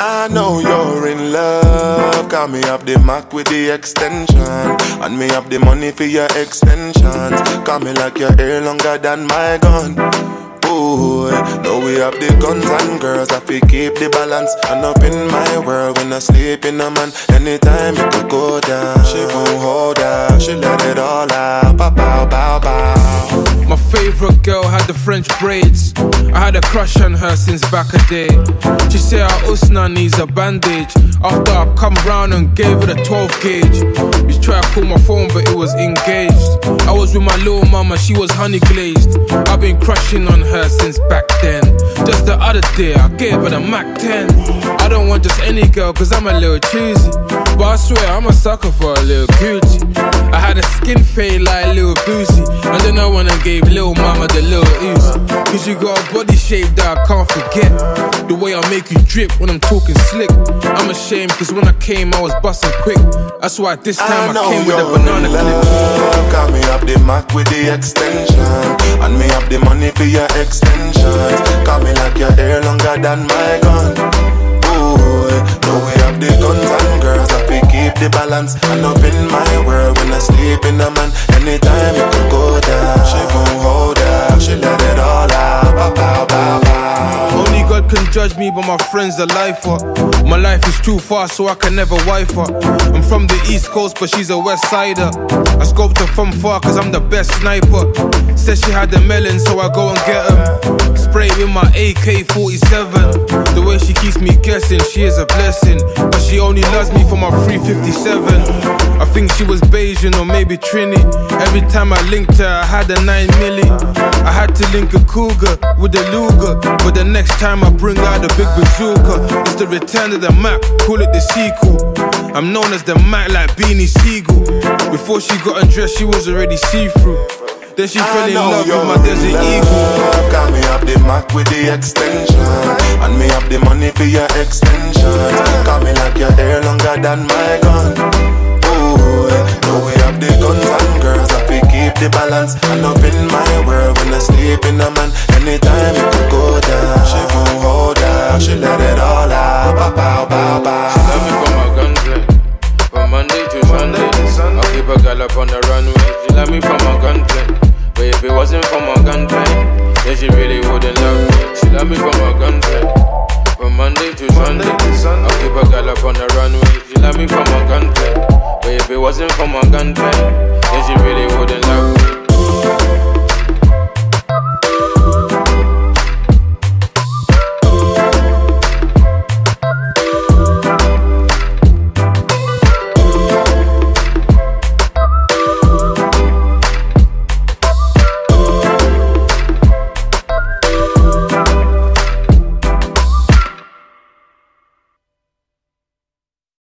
I know you're in love, 'cause me have the Mac with the extension, and me have the money for your extensions. 'Cause me like your hair longer than my gun. Boy, now we have the guns and girls, I fi keep the balance. And up in my world, when I sleep in a man, anytime it could go down, she won't hold out, she let it all out. Bow, bow, bow, bow. My favorite girl had the French braids. I had a crush on her since back a day. She said her usna needs a bandage after I come round and gave her the 12 gauge. She tried to call my phone but it was engaged. I was with my little mama, she was honey glazed. I've been crushing on her since back then. Just the other day I gave her the MAC-10. I don't want just any girl 'cause I'm a little cheesy, but I swear I'm a sucker for a little Gucci. I had a skin fade like Lil Boozy, and then I went and gave Lil Mama the Lil Uzi. 'Cause you got a body shape that I can't forget, the way I make you drip when I'm talking slick. I'm ashamed 'cause when I came I was busting quick. That's why this time I came with a banana clip. 'Cause me have the Mac with the extension, and me have the money for your extensions. 'Cause me like your hair longer than my gun. Boy, now we have the guns and girls, I fi keep the balance. And up in my world, when I sleep in a man, anytime it could go down, she won't hold out, she let it all out. Bow, bow, bow, bow. Only God can judge me, but my friend's a lifer. My life is too far, so I can never wife her. I'm from the East Coast, but she's a West Sider. I scoped her from far 'cause I'm the best sniper. Said she had the melon, so I go and get 'em. Spray with my AK-47. The way she keeps me guessing, she is a blessing. But she only loves me for my 357. I think she was Bayesian or maybe Trini. Every time I linked her, I had a 9 milli. I had to link a cougar with a Luger, but the next time I bring out a big bazooka. It's the return of the Mac, call it the sequel. I'm known as the Mac like Beanie Siegel. Before she got undressed, she was already see-through. Then she fell in love with my desert eagle. 'Cause me have the Mac with the extension, and me have the money for your extensions. 'Cause me like your hair longer than my gun. Ooh, now we have the guns and girls, I fi keep the balance. And up in my world, when I sleep in a man, anytime it could go down, she won't hold out, she let it all out. Bow, bow, bow, bow. She love me for my guns, like, from Monday to Sunday. I keep a girl up on the runway. She love me for my gun play. But if it wasn't for my gunplay, then she really wouldn't love me. She love me for my gunplay. From Monday to Sunday, I keep a girl up on the runway. She love me for my gunplay. But if it wasn't for my gunplay, then she